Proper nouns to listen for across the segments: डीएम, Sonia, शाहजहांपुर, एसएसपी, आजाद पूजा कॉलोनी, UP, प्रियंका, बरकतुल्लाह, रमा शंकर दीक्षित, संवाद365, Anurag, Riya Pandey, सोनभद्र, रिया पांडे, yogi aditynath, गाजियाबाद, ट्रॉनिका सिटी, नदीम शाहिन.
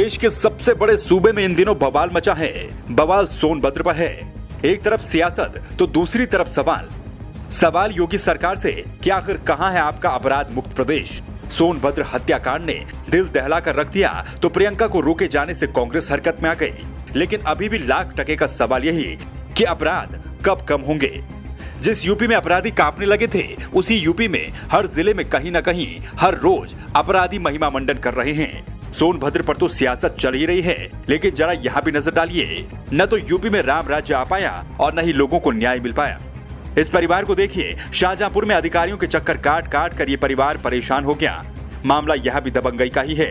देश के सबसे बड़े सूबे में इन दिनों बवाल मचा है। बवाल सोनभद्र पर है। एक तरफ सियासत तो दूसरी तरफ सवाल योगी सरकार से कि आखिर कहां है आपका अपराध मुक्त प्रदेश। सोनभद्र हत्याकांड ने दिल दहलाकर रख दिया तो प्रियंका को रोके जाने से कांग्रेस हरकत में आ गई। लेकिन अभी भी लाख टके का सवाल यही कि अपराध कब कम होंगे। जिस यूपी में अपराधी कांपने लगे थे, उसी यूपी में हर जिले में कहीं न कहीं हर रोज अपराधी महिमा मंडन कर रहे हैं। सोनभद्र पर तो सियासत चल ही रही है, लेकिन जरा यहाँ भी नजर डालिए। न तो यूपी में राम राज्य आ पाया और न ही लोगों को न्याय मिल पाया। इस परिवार को देखिए, शाहजहांपुर में अधिकारियों के चक्कर काट कर ये परिवार परेशान हो गया। मामला यहाँ भी दबंगई का ही है।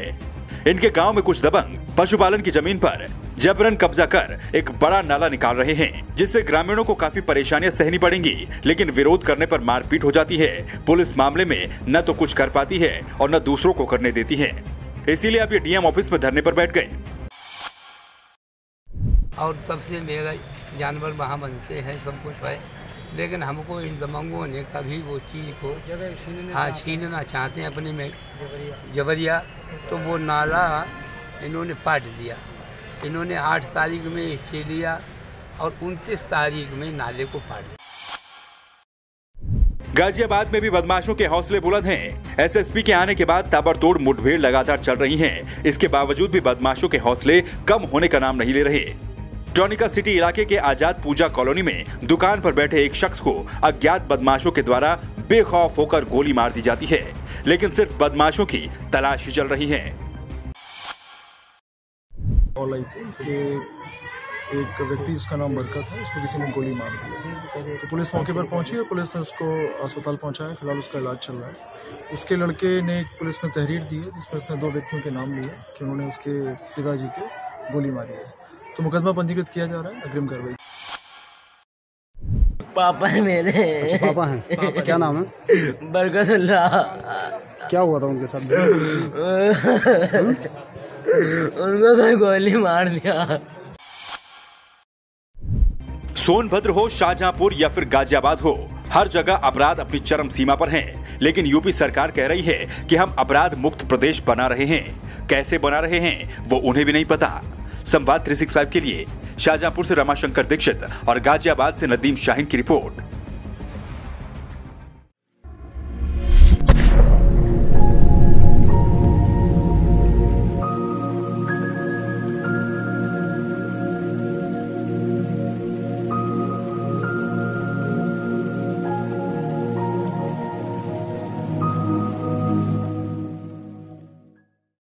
इनके गांव में कुछ दबंग पशुपालन की जमीन पर जबरन कब्जा कर एक बड़ा नाला निकाल रहे हैं, जिससे ग्रामीणों को काफी परेशानियां सहनी पड़ेंगी। लेकिन विरोध करने पर मारपीट हो जाती है। पुलिस मामले में न तो कुछ कर पाती है और न दूसरों को करने देती है। इसीलिए अब ये डीएम ऑफिस में धरने पर बैठ गए। और तब से मेरा जानवर वहाँ बनते हैं, सब कुछ है, लेकिन हमको इन दबंगों ने कभी वो चीज़ को छीनना चाहते हैं अपने में जबरिया। तो वो नाला इन्होंने पाट दिया। इन्होंने 8 तारीख में खींच लिया और 29 तारीख में नाले को पाट दिया। गाजियाबाद में भी बदमाशों के हौसले बुलंद हैं। एसएसपी के आने के बाद ताबड़तोड़ मुठभेड़ लगातार चल रही है। इसके बावजूद भी बदमाशों के हौसले कम होने का नाम नहीं ले रहे। ट्रॉनिका सिटी इलाके के आजाद पूजा कॉलोनी में दुकान पर बैठे एक शख्स को अज्ञात बदमाशों के द्वारा बेखौफ होकर गोली मार दी जाती है। लेकिन सिर्फ बदमाशों की तलाशी चल रही है। एक व्यक्ति, इसका नाम बरकत है, उसको किसी ने गोली मार दी। तो पुलिस मौके पर पहुंची और पुलिस ने उसको अस्पताल पहुंचाया। फिलहाल उसका इलाज चल रहा है। उसके लड़के ने पुलिस में तहरीर दी है, जिसमें उसने 2 व्यक्तियों के नाम लिए कि उन्होंने उसके पिताजी को गोली मारी है। तो मुकदमा पंजीकृत किया जा रहा है। अग्रिम कार्रवाई। पापा है मेरे। अच्छा, पापा हैं। पापा क्या नाम है? बरकतुल्लाह। क्या हुआ था उनके साथ? उनको कोई गोली मार दिया। सोनभद्र हो, शाहजहांपुर या फिर गाजियाबाद हो, हर जगह अपराध अपनी चरम सीमा पर है। लेकिन यूपी सरकार कह रही है कि हम अपराध मुक्त प्रदेश बना रहे हैं। कैसे बना रहे हैं वो उन्हें भी नहीं पता। संवाद 365 के लिए शाहजहांपुर से रमा शंकर दीक्षित और गाजियाबाद से नदीम शाहिन की रिपोर्ट।